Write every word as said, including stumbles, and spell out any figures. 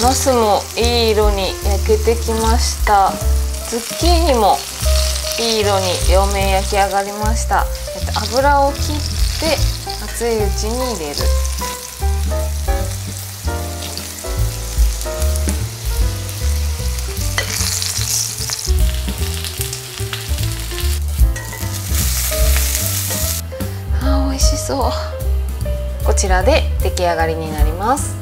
ナスもいい色に焼けてきました。ズッキーニもいい色に両面焼き上がりました。油を切って熱いうちに入れる。あー、美味しそう。こちらで出来上がりになります。